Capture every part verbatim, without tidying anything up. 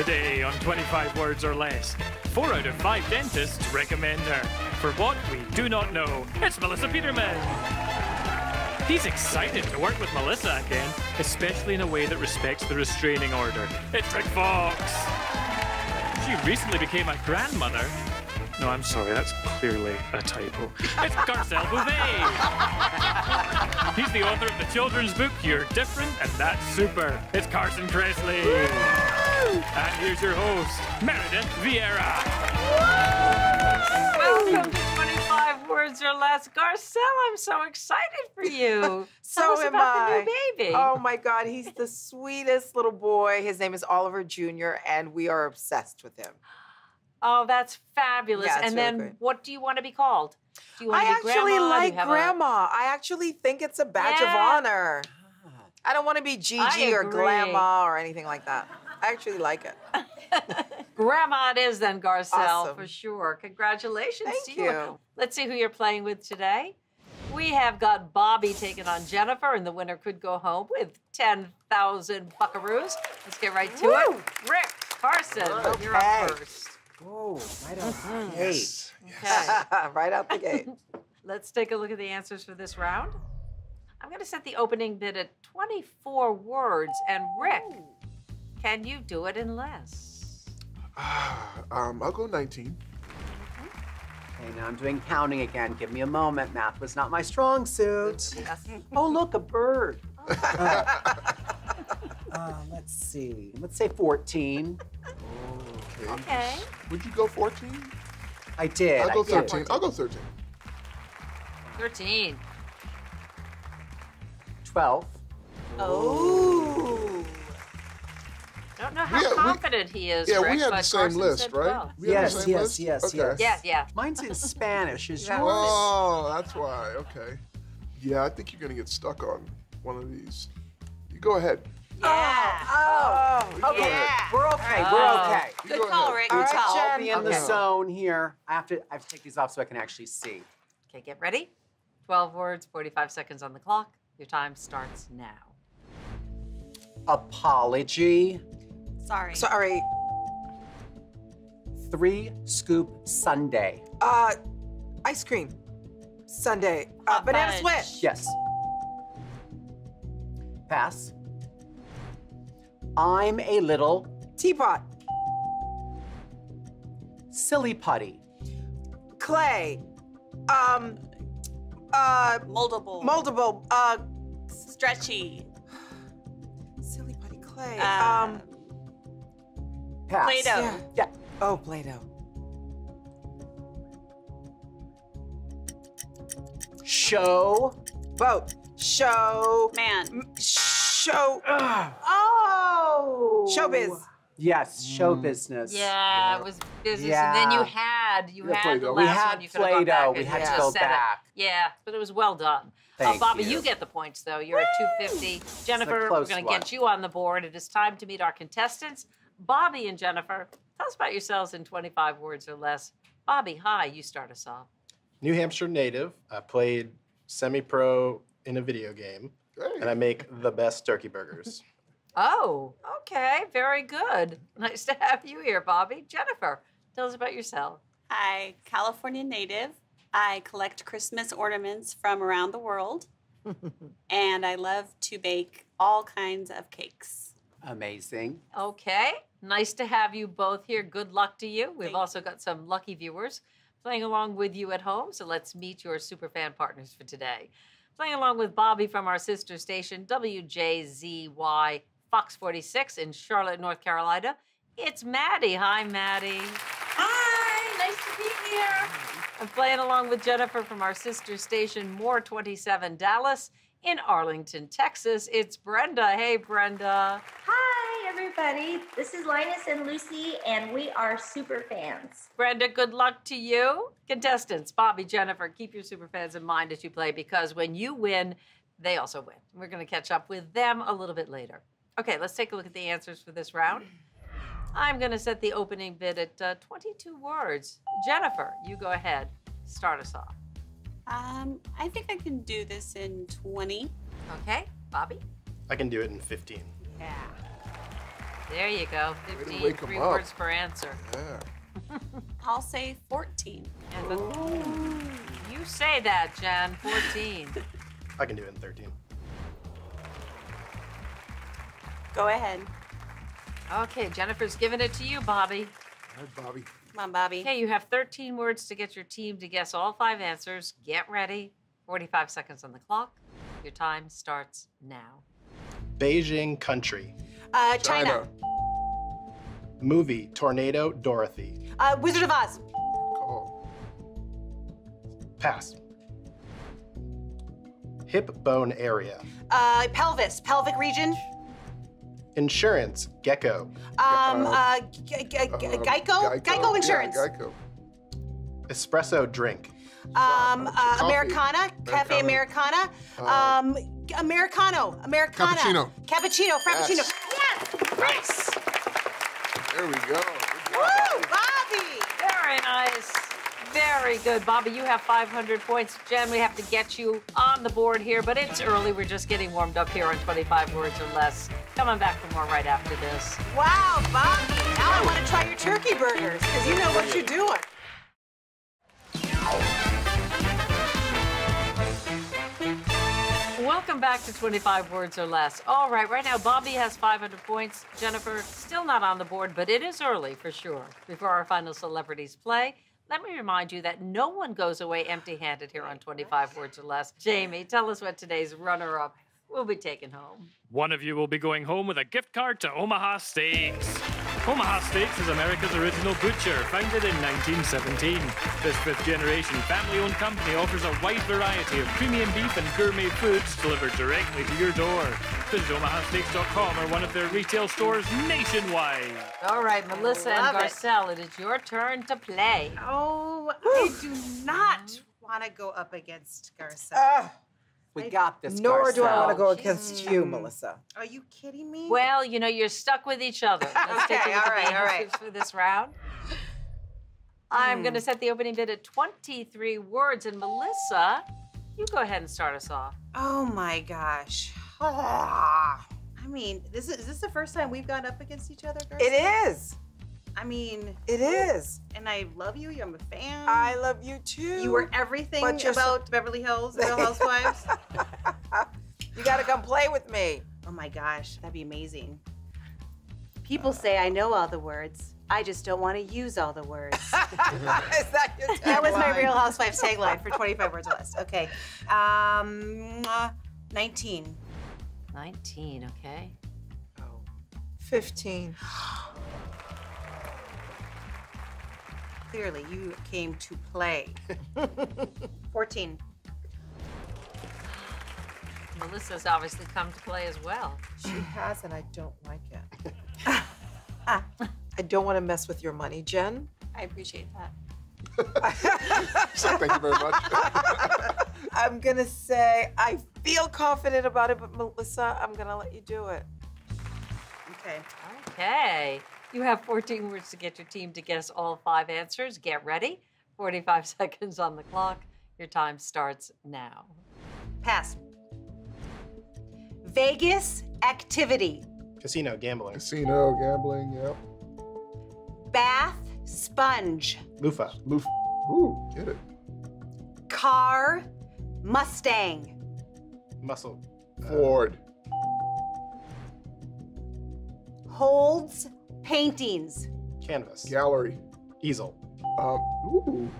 Today on twenty-five Words or Less, four out of five dentists recommend her. For what we do not know, it's Melissa Peterman. He's excited to work with Melissa again, especially in a way that respects the restraining order. It's Rick Fox. She recently became a grandmother. No, I'm sorry, that's clearly a typo. It's Garcelle Beauvais. He's the author of the children's book, You're Different and That's Super. It's Carson Kressley. Woo! And here's your host, Meredith Vieira. Woo! Welcome to twenty-five Words or Less. Garcelle, I'm so excited for you. So Tell us am about I. The new baby. Oh my God, he's the sweetest little boy. His name is Oliver Junior, and we are obsessed with him. Oh, that's fabulous. Yeah, and really then great. What do you want to be called? Do you want I to be actually grandma? like grandma. A... I actually think it's a badge yeah. of honor. I don't want to be Gigi or Glamma or anything like that. I actually like it. Grandma it is then, Garcelle, awesome. For sure. Congratulations Thank to you. you. Let's see who you're playing with today. We have got Bobby taking on Jennifer, and the winner could go home with ten thousand buckaroos. Let's get right to Woo. it. Rick, Carson, okay. you're up first. Oh, right out the gate. Yes. Okay. Right out the gate. Let's take a look at the answers for this round. I'm going to set the opening bid at twenty-four words. And Rick, can you do it in less? Uh, um, I'll go nineteen. Mm-hmm. Okay, now I'm doing counting again. Give me a moment. Math was not my strong suit. Oh, look, a bird. Oh. uh, let's see. Let's say fourteen. Okay. Would you go fourteen? I did. I'll go did. thirteen. I'll go thirteen. thirteen. twelve. Oh. I don't know how yeah, confident we, he is. Yeah, Rick, we had the same Carson list, right? We yes, had the same yes, list? yes, okay. yes. Yeah, yeah. Mine's in Spanish. Is yours? Oh, that's why. Okay. Yeah, I think you're going to get stuck on one of these. You go ahead. Yeah. Oh. oh. Okay. Yeah. We're okay. Oh. We're okay. Good Go call, Rick. Good right, call. I'll be in okay. the zone here. I have to. I have to take these off so I can actually see. Okay. Get ready. Twelve words, forty-five seconds on the clock. Your time starts now. Apology. Sorry. Sorry. Three scoop sundae. Uh, ice cream. Sundae. Uh, banana swish. Yes. Pass. I'm a little teapot. Silly putty. Clay. Um, uh. Moldable. Moldable. Uh. Stretchy. Silly putty clay. Uh, um. Pass. Play-Doh. Yeah. yeah. Oh, Play-Doh. Show. Boat. Show. Man. Show. Ugh. Oh. Showbiz. Yes, show mm. business. Yeah, yeah, it was business. Yeah. And then you had, you yeah, had the last had one. You could have gone back. We had Play-Doh. We had to go back. It. Yeah, but it was well done. Thank uh, Bobby, you. you get the points, though. You're Woo! At two fifty. Jennifer, we're going to get you on the board. It is time to meet our contestants. Bobby and Jennifer, tell us about yourselves in twenty-five words or less. Bobby, hi, you start us off. New Hampshire native. I played semi-pro in a video game. Great. And I make the best turkey burgers. Oh, okay, very good. Nice to have you here, Bobby. Jennifer, tell us about yourself. Hi, California native. I collect Christmas ornaments from around the world. And I love to bake all kinds of cakes. Amazing. Okay, nice to have you both here. Good luck to you. We've Thanks. also got some lucky viewers playing along with you at home, so let's meet your super fan partners for today. Playing along with Bobby from our sister station, W J Z Y, Fox forty-six in Charlotte, North Carolina. It's Maddie. Hi, Maddie. Hi, nice to be here. I'm playing along with Jennifer from our sister station, More twenty-seven, Dallas in Arlington, Texas. It's Brenda. Hey, Brenda. Hi, everybody. This is Linus and Lucy, and we are super fans. Brenda, good luck to you. Contestants, Bobby, Jennifer, keep your super fans in mind as you play, because when you win, they also win. We're going to catch up with them a little bit later. Okay, let's take a look at the answers for this round. I'm going to set the opening bid at uh, twenty-two words. Jennifer, you go ahead. Start us off. Um, I think I can do this in twenty. Okay, Bobby? I can do it in fifteen. Yeah. There you go. fifty-three words per answer. Yeah. I'll say fourteen. Yeah, you say that, Jen. fourteen. I can do it in thirteen. Go ahead. Okay, Jennifer's giving it to you, Bobby. All right, Bobby. Come on, Bobby. Okay, you have thirteen words to get your team to guess all five answers. Get ready. forty-five seconds on the clock. Your time starts now. Beijing country. Uh, China. China. Movie, Tornado, Dorothy. Uh, Wizard of Oz. Cool. Pass. Hip bone area. Uh, pelvis, pelvic region. Insurance, Gecko. Um, uh, ge ge ge uh, Geico? Geico? Geico insurance. Yeah, Geico. Espresso drink. Um, uh, Americana, Cafe Americana. Uh, um, Americano, Americana. Cappuccino. Cappuccino, Frappuccino. Yes! Yes. Nice! There we go. Woo, Bobby! Very nice. Very good, Bobby. You have five hundred points. Jen, we have to get you on the board here, but it's early. We're just getting warmed up here on twenty-five words or less. Coming back for more right after this. Wow, Bobby. Now I want to try your turkey burgers because you know what you're doing. Welcome back to twenty-five words or less. All right, right now, Bobby has five hundred points. Jennifer, still not on the board, but it is early for sure. Before our final celebrities play, let me remind you that no one goes away empty-handed here on twenty-five words or less. Jamie, tell us what today's runner-up will be taken home. One of you will be going home with a gift card to Omaha Steaks. Omaha Steaks is America's original butcher, founded in nineteen seventeen. This fifth-generation family-owned company offers a wide variety of premium beef and gourmet foods delivered directly to your door. Visit omaha steaks dot com or one of their retail stores nationwide. All right, Melissa and Garcelle, it is your turn to play. Oh, I do not want to go up against Garcelle. Uh. We got this, Garcelle. Nor do I want to go against you, Melissa. Are you kidding me? Well, you know, you're stuck with each other. Let's okay, take a look all right, at the all right. for this round. Mm. I'm going to set the opening bid at twenty-three words. And Melissa, you go ahead and start us off. Oh, my gosh. I mean, this is, is this the first time we've gone up against each other, Garcelle? It is. I mean, it is. And I love you. I'm a fan. I love you too. You were everything about so Beverly Hills, Real Housewives. You got to come play with me. Oh my gosh, that'd be amazing. People uh, say I know all the words. I just don't want to use all the words. Is that your tagline? That was my Real Housewives tagline for twenty-five words or less. Okay. Um, uh, nineteen. nineteen, okay. Oh. fifteen. Clearly, you came to play. fourteen. Melissa's obviously come to play as well. She has, and I don't like it. I don't want to mess with your money. Jen? I appreciate that. Thank you very much. I'm going to say I feel confident about it, but Melissa, I'm going to let you do it. Okay. Okay. You have fourteen words to get your team to guess all five answers. Get ready. forty-five seconds on the clock. Your time starts now. Pass. Vegas activity. Casino, gambling. Casino, gambling, yep. Bath, sponge. Loofah. Loofah. Ooh, get it. Car, Mustang. Muscle. Ford. Holds. Paintings. Canvas. Gallery. Easel. Um, ooh.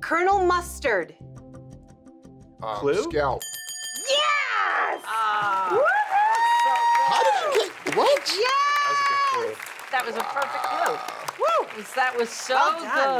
Colonel Mustard. Um, Clue? Scalp. Yes! Uh, Woo-hoo! How did you get, what? Yes! That was a, that was a perfect clue. Wow. Woo! That was so well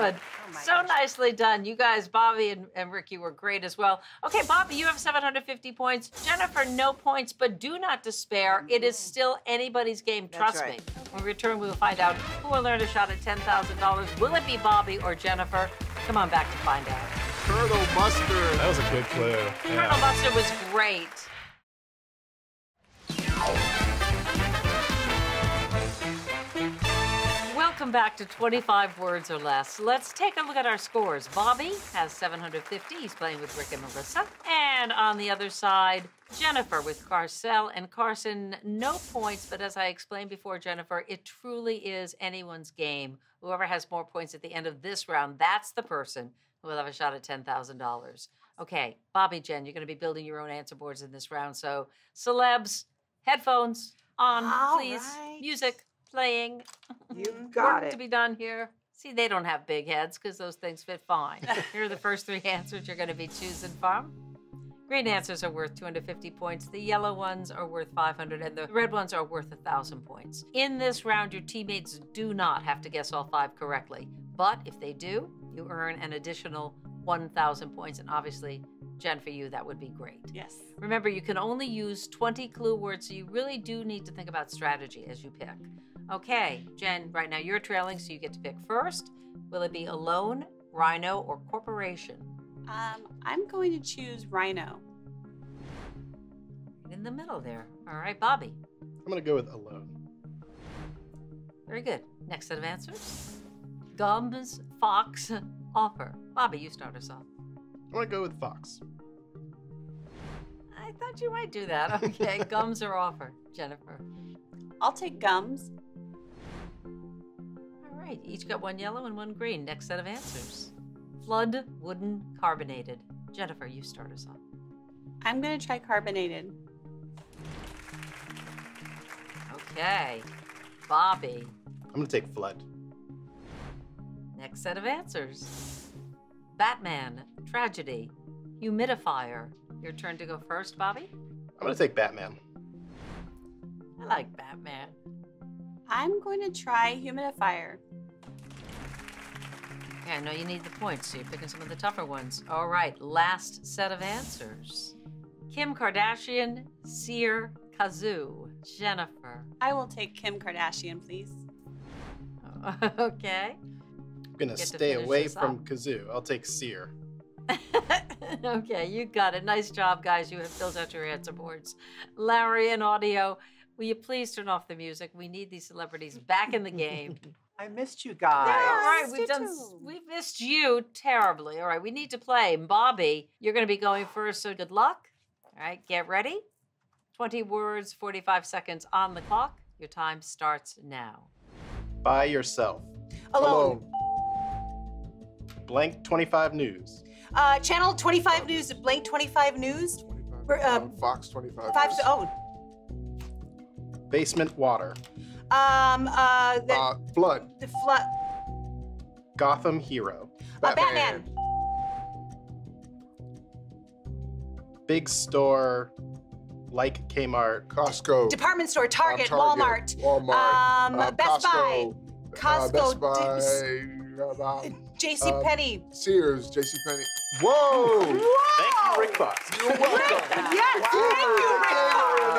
good. Oh so gosh. Nicely done. You guys, Bobby and, and Ricky were great as well. Okay, Bobby, you have seven hundred fifty points. Jennifer, no points, but do not despair. It is still anybody's game, trust That's right. me. When we return, we will find out who will earn a shot at ten thousand dollars. Will it be Bobby or Jennifer? Come on back to find out. Colonel Mustard. That was a good clue. Colonel yeah. Mustard was great. Welcome Welcome back to twenty-five Words or Less. Let's take a look at our scores. Bobby has seven hundred fifty. He's playing with Rick and Melissa. And on the other side, Jennifer with Garcelle and Carson. No points, but as I explained before, Jennifer, it truly is anyone's game. Whoever has more points at the end of this round, that's the person who will have a shot at ten thousand dollars. Okay, Bobby, Jen, you're going to be building your own answer boards in this round. So, celebs, headphones on, all please. Right. Music playing. You've got Work it. to be done here. See, they don't have big heads because those things fit fine. Here are the first three answers you're going to be choosing from. Green answers are worth two hundred fifty points. The yellow ones are worth five hundred, and the red ones are worth one thousand points. In this round, your teammates do not have to guess all five correctly. But if they do, you earn an additional one thousand points. And obviously, Jen, for you, that would be great. Yes. Remember, you can only use twenty clue words, so you really do need to think about strategy as you pick. Okay, Jen, right now you're trailing, so you get to pick first. Will it be alone, rhino, or corporation? Um, I'm going to choose rhino. In the middle there. All right, Bobby. I'm going to go with alone. Very good. Next set of answers. Gums, fox, offer. Bobby, you start us off. I'm going to go with fox. I thought you might do that. Okay, gums or offer, Jennifer? I'll take gums. All right, each got one yellow and one green. Next set of answers. Flood, wooden, carbonated. Jennifer, you start us off. I'm going to try carbonated. Okay. Bobby. I'm going to take flood. Next set of answers. Batman, tragedy, humidifier. Your turn to go first, Bobby. I'm going to take Batman. I like Batman. I'm going to try humidifier. Yeah, I know you need the points, so you're picking some of the tougher ones. All right, last set of answers. Kim Kardashian, Sear, Kazoo. Jennifer. I will take Kim Kardashian, please. Oh, okay. I'm going to stay away from Kazoo. I'll take Sear. Okay, you got it. Nice job, guys. You have filled out your answer boards. Larry in audio, will you please turn off the music? We need these celebrities back in the game. I missed you guys. Yeah, all right, we've done. Too. We missed you terribly. All right, we need to play. Bobby, you're going to be going first, so good luck. All right, get ready. twenty words, forty-five seconds on the clock. Your time starts now. By yourself. Alone. Alone. Blank twenty-five News. Uh, Channel twenty-five Fox. News. Blank twenty-five News. twenty-five, um, Fox twenty-five. Five. News. Oh. Basement water. Um, uh, the, uh, flood. The flood. Gotham hero. Batman. Uh, Batman. Big store, like Kmart. Costco. Department store, Target, um, Target Walmart. Walmart. Um, uh, Best Costco, Buy. Costco. Uh, Best Buy. J C Penney. Um, Sears, J C Penney. Whoa! Whoa! Thank you, Rick Fox. You're welcome. Rick, yes, wow. Thank you, Rick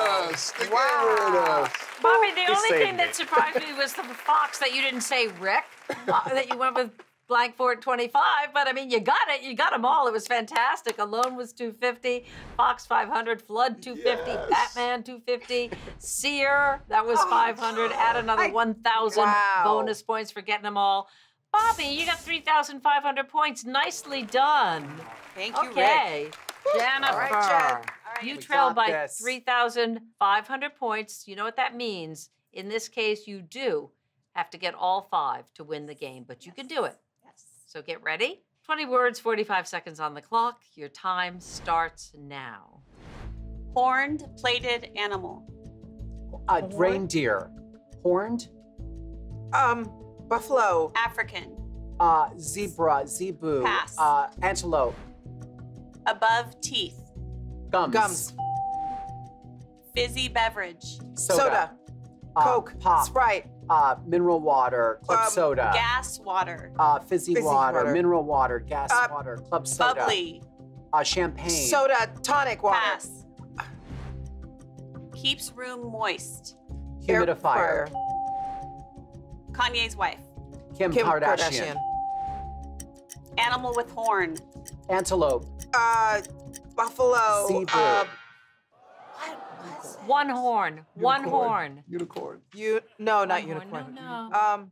Fox. They wow. us. Bobby, the only thing that surprised me was the fox that you didn't say Rick, uh, that you went with blank for twenty-five, but I mean, you got it. You got them all. It was fantastic. Alone was two hundred fifty, Fox five hundred, Flood two hundred fifty, yes. Batman two hundred fifty, Sear, that was oh, five hundred. Add another I, one thousand wow. bonus points for getting them all. Bobby, you got three thousand five hundred points. Nicely done. Thank you, okay. Rick. Jennifer, all right, Jen. All right. You trailed by three thousand five hundred points. You know what that means. In this case, you do have to get all five to win the game, but you yes. can do it. Yes. So get ready. twenty words, forty-five seconds on the clock. Your time starts now. Horned, plated animal. Uh, Horned? Reindeer. Horned? Um, buffalo. African. Uh, zebra, zebu. Pass. Uh, antelope. Above teeth. Gums. Gums. Fizzy beverage. Soda. Soda. Uh, Coke. Pop. Sprite. Uh, mineral water. Club um, soda. Gas water. Uh, fizzy, fizzy water, water. Mineral water. Gas uh, water. Club soda. Bubbly. Uh, champagne. Soda. Tonic water. Pass. Keeps room moist. Humidifier. Air Kanye's wife. Kim, Kim Kardashian. Kardashian. Animal with horn. Antelope. Uh, buffalo. Zebra. Uh, what was it? One horn. Unicorn. One horn. Unicorn. You no, not unicorn. unicorn. No, no. Um,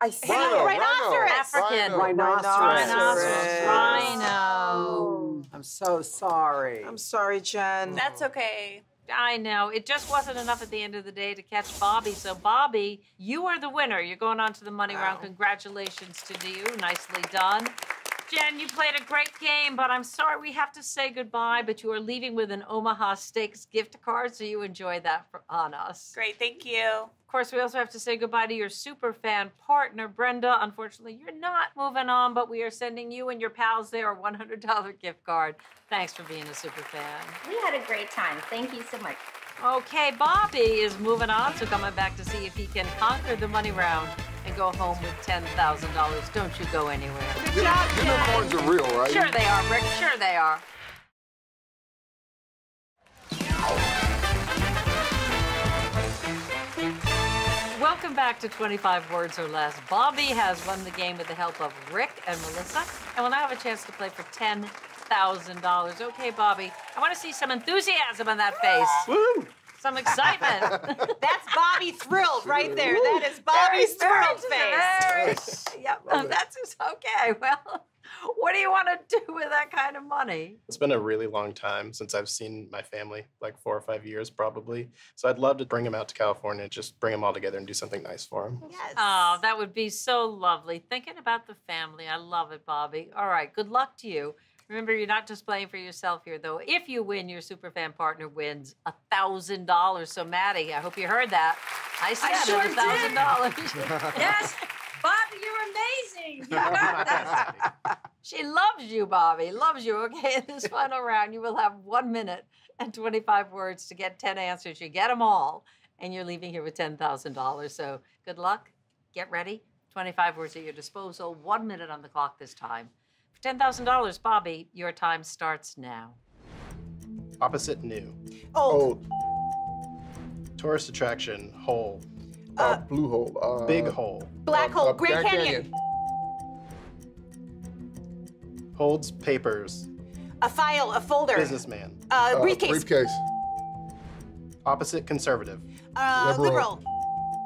I see rhino, rhinoceros. African. Rhinoceros. Rhinoceros. Rhinoceros. Rhino. I'm so sorry. I'm sorry, Jen. That's okay. I know. It just wasn't enough at the end of the day to catch Bobby. So, Bobby, you are the winner. You're going on to the money wow. round. Congratulations to you. Nicely done. Jen, you played a great game, but I'm sorry we have to say goodbye, but you are leaving with an Omaha Steaks gift card, so you enjoy that for, on us. Great, thank you. Of course, we also have to say goodbye to your super fan partner, Brenda. Unfortunately, you're not moving on, but we are sending you and your pals there a one hundred dollar gift card. Thanks for being a super fan. We had a great time. Thank you so much. Okay, Bobby is moving on, so coming back to see if he can conquer the money round and go home with ten thousand dollars. Don't you go anywhere. Good job, Jen. Unicorns are real, right? Sure they are, Rick. Sure they are. Welcome back to twenty-five Words or Less. Bobby has won the game with the help of Rick and Melissa, and will now have a chance to play for ten thousand dollars. Okay, Bobby, I want to see some enthusiasm on that face. Woo! Some excitement. That's Bobby thrilled right there. Woo. That is Bobby's thrilled face. Very, yep, um, that's just okay. Well, what do you want to do with that kind of money? It's been a really long time since I've seen my family, like four or five years probably. So I'd love to bring them out to California, just bring them all together and do something nice for them. Yes. Oh, that would be so lovely. Thinking about the family. I love it, Bobby. All right, good luck to you. Remember, you're not just playing for yourself here, though. If you win, your superfan partner wins one thousand dollars. So, Maddie, I hope you heard that. I said one thousand dollars. Sure yes, Bobby, you're amazing. You she loves you, Bobby, loves you. Okay, in this final round, you will have one minute and twenty-five words to get ten answers. You get them all, and you're leaving here with ten thousand dollars. So, good luck. Get ready. twenty-five words at your disposal. One minute on the clock this time. For ten thousand dollars, Bobby, your time starts now. Opposite new. Old. Old. Tourist attraction, hole. Uh, uh, blue hole. Uh, big hole. Black uh, hole, uh, Grand Black Canyon. Canyon. Holds papers. A file, a folder. Businessman. Uh, uh, briefcase. Briefcase. Opposite conservative. Uh, liberal.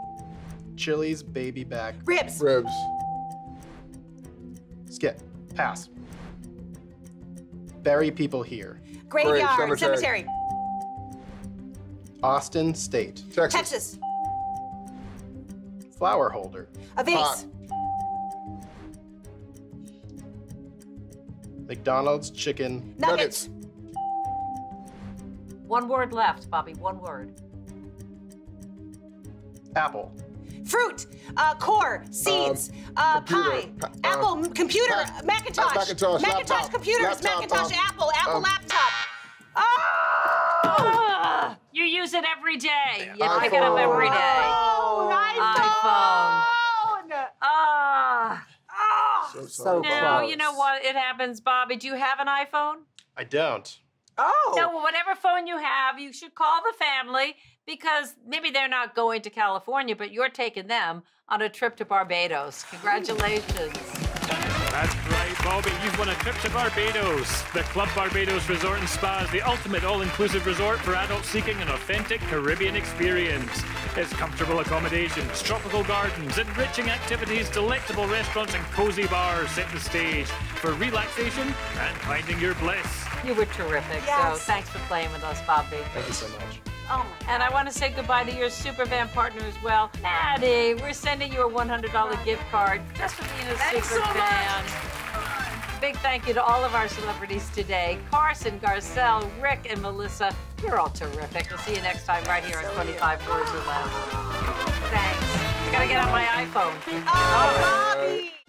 liberal. Chili's baby back. Ribs. Ribs. Skip. Pass. Bury people here. Graveyard. Cemetery. Cemetery. Austin State. Texas. Texas. Flower holder. A vase. Pot. McDonald's chicken. Nuggets. Nuggets. One word left, Bobby. One word. Apple. Fruit, uh, core, seeds, um, uh, computer, pie, uh, apple, computer, uh, Macintosh, Macintosh, Macintosh computers, laptop, Macintosh, um, Apple, Apple um, laptop. Oh! You use it every day. You pick it up every day. Oh, iPhone. iPhone. Ah. Oh. So, so no, close. You know what? It happens, Bobby. Do you have an iPhone? I don't. Oh. No, well, whatever phone you have, you should call the family because maybe they're not going to California, but you're taking them on a trip to Barbados. Congratulations. That's right, Bobby. You've won a trip to Barbados. The Club Barbados Resort and Spa is the ultimate all-inclusive resort for adults seeking an authentic Caribbean experience. It's comfortable accommodations, tropical gardens, enriching activities, delectable restaurants and cozy bars set the stage for relaxation and finding your bliss. You were terrific, yes. So thanks for playing with us, Bobby. Thank you so much. Oh, and I want to say goodbye to your superfan partner as well. Maddie, we're sending you a one hundred dollar gift card just for being a superfan. So big thank you to all of our celebrities today. Carson, Garcelle, Rick, and Melissa, you're all terrific. We'll see you next time right here on twenty-five Words or Less. Thanks. I got to get on my iPhone. Oh, Bobby!